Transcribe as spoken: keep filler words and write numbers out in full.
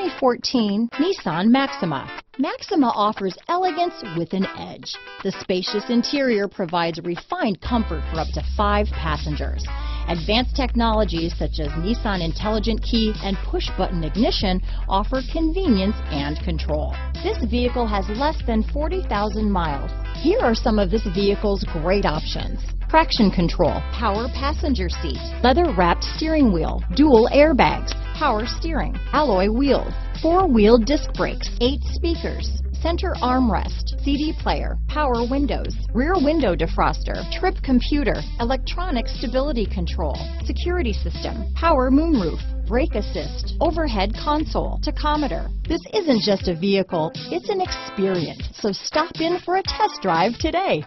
twenty fourteen Nissan Maxima. Maxima offers elegance with an edge. The spacious interior provides refined comfort for up to five passengers. Advanced technologies such as Nissan Intelligent Key and push-button ignition offer convenience and control. This vehicle has less than forty thousand miles. Here are some of this vehicle's great options: traction control, power passenger seat, leather-wrapped steering wheel, dual airbags, power steering, alloy wheels, four-wheel disc brakes, eight speakers, center armrest, C D player, power windows, rear window defroster, trip computer, electronic stability control, security system, power moonroof, brake assist, overhead console, tachometer. This isn't just a vehicle, it's an experience. So stop in for a test drive today.